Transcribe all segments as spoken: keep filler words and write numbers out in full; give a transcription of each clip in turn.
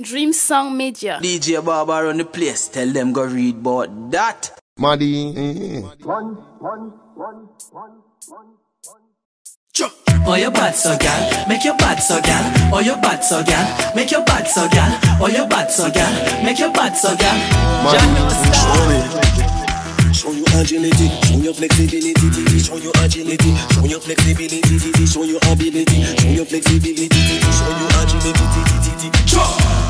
Dream Sound Media. D J Barber on the place. Tell them go read about that. Muddy. One, one, one, one, one, one. Jump. Oh, your bad so gal, make your bad so gal. Oh, your bad so gal, make your bad so gal. Oh, your bad so gal, make your bad so gal. Show your agility, show your flexibility, show your agility, show your flexibility, show your ability, show your flexibility, show your agility.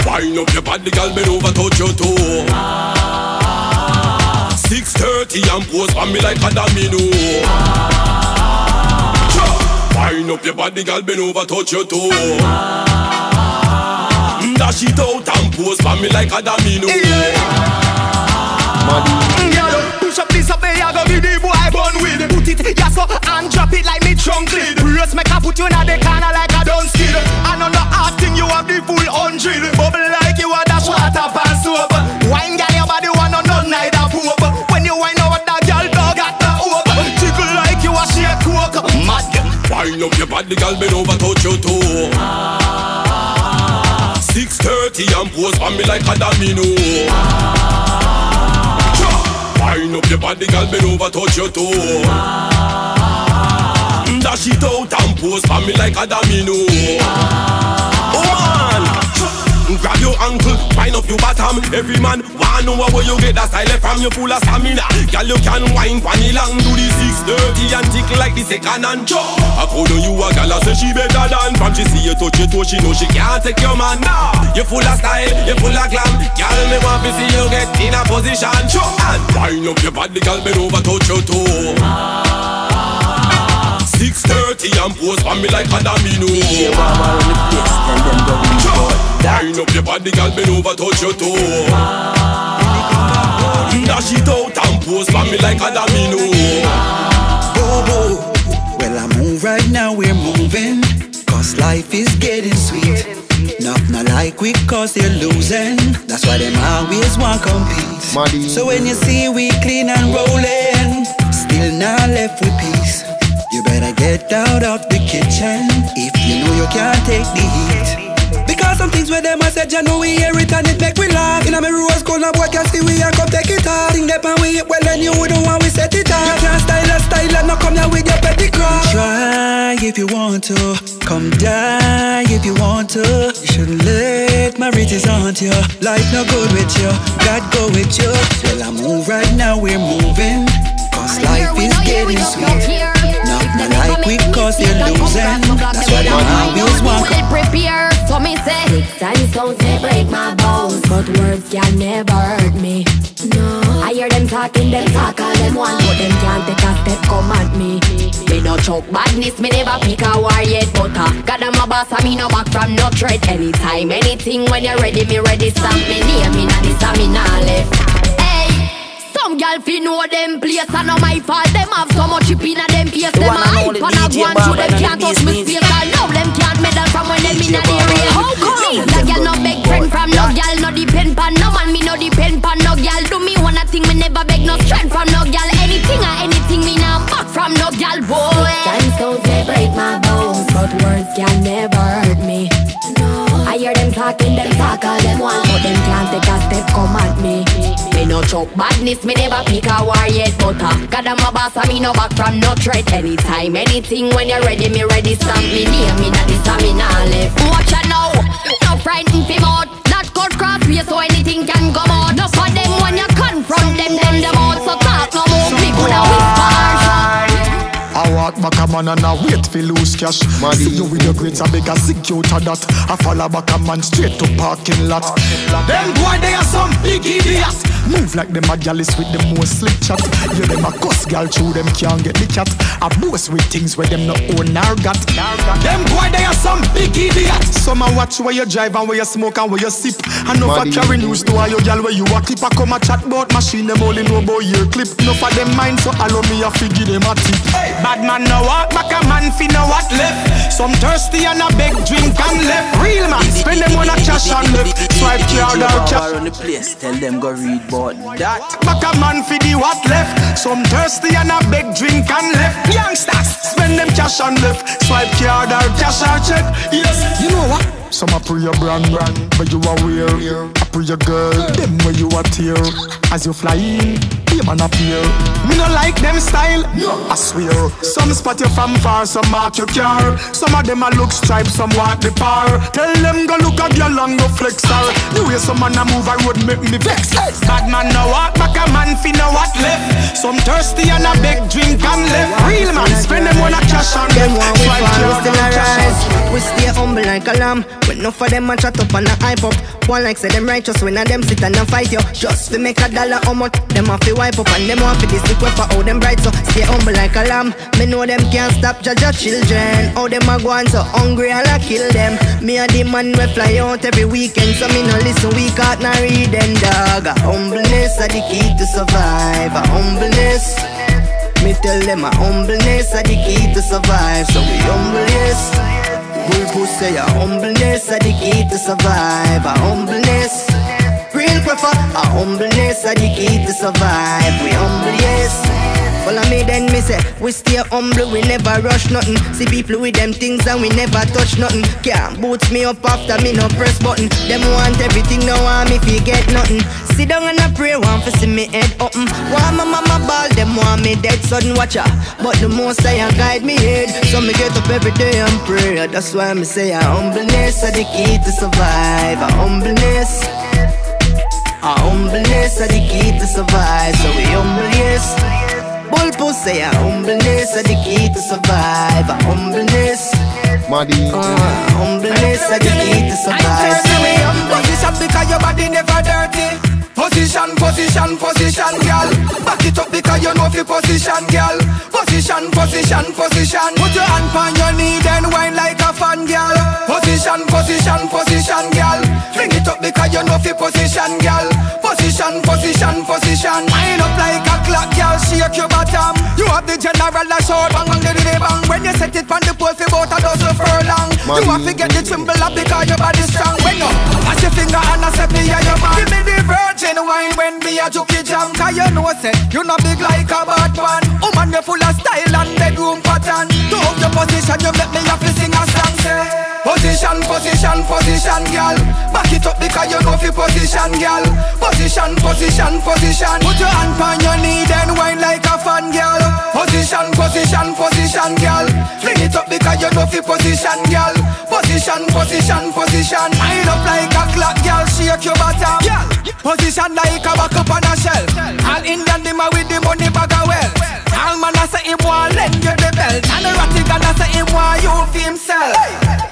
Wind up your body, girl, bend over, touch your toe. six thirty and pose for me like a domino. Wind up your body, girl, bend over, touch your toe. Dash it out and pose for me like a domino. Girl, push up this up, I go with the boy born with. Put it, yes up, and drop it like me trunk lid. Press make a put you in a decana like a don't skid. And on the hard thing, you have the full hundred. Bubble like you are dash water, pass up. Wine, girl, your body want no none neither poop. When you wine over that girl, dog at the hoop. Tickle like you are share coke. Mad. Wind up your body, girl, bend over, touch your toe. six thirty and pose for me like a domino. Wind up your body, girl, bend over, touch your toe. Dash it out and pose for me like a domino. Oh man! Grab your ankle, wind up your bottom. Every man wanna know where you get that style from. You full of stamina, girl, you can wine vanilla and do the six thirty and tick like the second and chop. I call on you a girl, I say she better than from. She see you touch your toe, she know she can't take your man now. You full of style, you full of glam, girl, me want to see you get in a position. Chop and wind up your body, girl, bend over, touch your toe. six thirty and pose for me like a domino. Yeah, mama, on the place, tell them go read about that. Wind up your body, girl, bend over, touch your toe. Dash it out and pose for me like a domino. Bobo, well I move right now, we're moving, cause life is getting sweet. Not not like we cause they're losing, that's why them always want compete. So when you see we clean and rolling, still not left with peace. You better get out of the kitchen if you know you can't take the heat. Because some things where them I said, you know we hear it and it make we laugh. In a mirror was cold, now boy can see we and come take it hard. Think that and we hit well and you don't want we set it up. You can't style a style and not come down with your petty crap. Try if you want to, come die if you want to. You shouldn't let my riches haunt you. Life no good with you, God go with you. Well I move right now, we're moving, cause life is getting sweet. Not like we cause you're losing, that's why them always want compete. So me say, six times don't say break my bones, but words can never hurt me. No, I hear them talking, them talk all them want, but them can't take a step, come at me. Me no choke badness, me never pick a war yet, but uh, God I'm a boss, I me no back from no threat. Anytime, anything, when you're ready, me ready, stamp me name, me nah this, me nah left. Some gyal fi know them place, and no my fault. Them have so much chip inna them face. Them a hype and a go and show them can't touch me space. And now them can't meddle from when them inna the area. How come? No gyal no beg friend from no gyal, no depend pan no man. Me no depend pan no gyal. Do me wanna thing, me never beg no strength from no gyal. Anything or anything, me nah back from no gyal boy. Times don't they break my bones, but words can never hurt me. No. I hear them talking, them talk all them want, but them can't take a step, come at me. Me no choke badness, me never pick a war yet, but uh, God I'm a boss, I me no back from no threat. Anytime, anything, when you're ready, me ready, stamp me name, me not this, me not left. Watch out now, no frightened him out, not cut cross way, so anything can come out. No for them when you confront them, them them out, so talk no more, me gonna whisper. I walk back a man and I wait for loose cash. See you with your grades, I make a sick out of that. I follow back a man straight to parking lot. Them boy they are some big idiots. Move like them a gallus with the most slick chat. You them a cuss gal through them can't get the cat. I boast with things where them no own or got. Them boy they are some big idiots. Some a watch where you drive and where you smoke and where you sip. And no for carry news to all your gal where you a clip. I come a chat bout machine them only know about your clip. No for them mind so allow me a figure them a tip. Hey. Bad man now walk back a man fi know what left. Some thirsty and a big drink and left. Real man, spend them on a cash and left. Swipe card or cash on the place, tell them go read board that. Back a man fi the what left. Some thirsty and a big drink and left. Youngsters, spend them cash and left. Swipe card or cash or check. Yes, you know what? Some a pre your brand, brand, but you are real. I pre your girl, them where you are tear. As you fly in, them an appear. Me no like them style, I swear. Some spot you from far, some mark your car. Some of them a look striped, some walk the par. Tell them go look at your long, go flex her. The way some man a move, I would make me vex. Bad man no walk back a man fi know what left. Some thirsty and a big drink and left. Real man, spend them on a cash and left. Five kilos in a rise. We stay humble like a lamb. With no for them a chat up and a hype up. One like say them righteous, when a them sit and a fight you. Just to make a dollar how much them have to wipe up and them have to this sick way for how them bright so. Stay humble like a lamb. Me know them can't stop judge your children. How them a go on so hungry and I kill them. Me and the man we fly out every weekend. So me no listen we can't not read them dog. A humbleness are the key to survive. A humbleness. Me tell them a humbleness are the key to survive. So we humbleness. People say a humbleness is the key to survive. A humbleness. Real prefer a humbleness is the key to survive. We humble, yes. Follow me then me say, we stay humble, we never rush nothing. See people with them things and we never touch nothing. Can't boots me up after me no press button. Them want everything, no want me fi get nothing. Sit down and I pray, want fi see me head open. Want my mama ball, them want me dead sudden, watch her. But the most I guide me head. So me get up every day and pray. That's why me say a humbleness is the key to survive. A humbleness. A humbleness is the key to survive. So we humble, yes. Bullpuss say a humbleness is the key to survive. A humbleness. Muddy. Uh, humbleness is the key to survive. Position because your body never dirty. Position, position, position, girl. Back it up because you know the position, girl. Position, position, position. Put your hand on your knee then whine like a fan, girl. Position, position, position, girl. Fling it up because you know the position, girl. Position, position, position. Wind up like a clock, girl. Shake your bottom. You have the general a short bang bang the bang. When you set it on the pole, about a dozen furlong. You have to get the trimble up because your body strong. When you pass your finger and I set me on your man. Give me the virgin wine when me a jukey jam. Cause you know set, you not big like a bad man. Oh man, you full of style and bedroom pattern. To hold your position, you make me have to sing a song say. Position, position, position, girl. Back it up because you know the position, girl. Position, position, position. Put your hand on your knee then wine like a fan, girl. Position, position, position, girl. Fling it up because you know the position, girl. Position, position, position. Wind up like a clock, girl. Shake your bottom, girl. Position like a back up on a shelf. All Indian dem with the money bag a well. All man a say him want lend you the belt. And the ratty gal a say him want you for himself.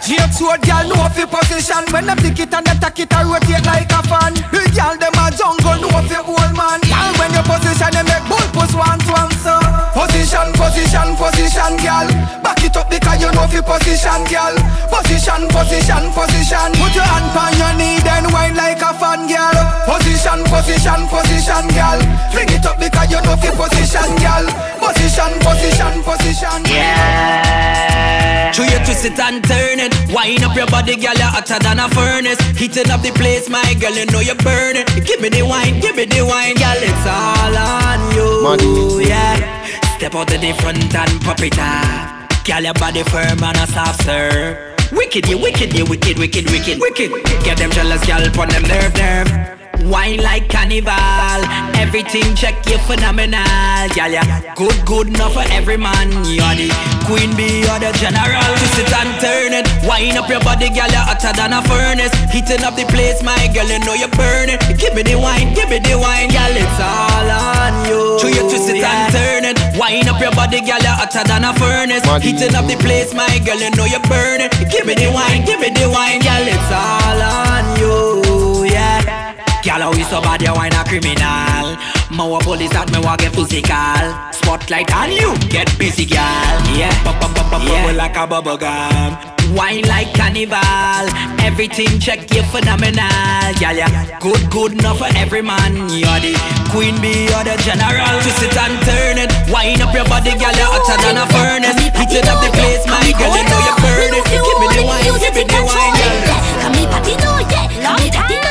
Jake sword, girl, know the position. When them tick it and they tack it and rotate like a fan. The girl dem a jungle, know the old man. And when you position, they make bull push one to answer. Position, position, position, girl. Back it up because you know the position, girl. Position, position, position. Put your hand on your knee then whine like a fan, girl. Position, position, position, girl. Fling it up because you know the position, girl. Position, position, position. Yeah. Show you twist it and turn it. Wind up your body, girl, you're hotter than a furnace. Heating up the place, my girl, you know you're burning. Give me the wine, give me the wine, girl, it's all on you. Money. Yeah. Step out to the front and pop it up. Girl, your body firm and a soft serve. Wicked, you wicked, you wicked, wicked, wicked, wicked. Get them jealous, girl, put them nerve, nerve. Wine like carnival. Everything check, you phenomenal. Girl, yeah, good, good enough for every man. You're the queen bee, you're the general. Twist it and turn it. Wine up your body, girl, you're hotter than a furnace. Heating up the place, my girl, you know you're burning. Give me the wine, give me the wine, girl, it's all on you. True, you twist it yeah. and turn it. Wine up your body, girl, you're hotter than a furnace. Heating up the place, my girl, you know you're burning. Give me the wine, give me the wine, girl, it's all on you. Girl, how you so bad, you ain't a criminal. More police at me walk get physical. Spotlight on you, get busy girl. Yeah, bubble like a bubble gum. Wine like carnival. Everything check you phenomenal. Yeah, yeah, good, good enough for every man. You're the queen bee, you're the general. Twist it and turn it, wind up your body, girl, you're hotter than a furnace. Heat it up the place, my girl, you know you're burning. Give me the wine, give me the wine, girl. Come me party, no, yeah, come me party, no.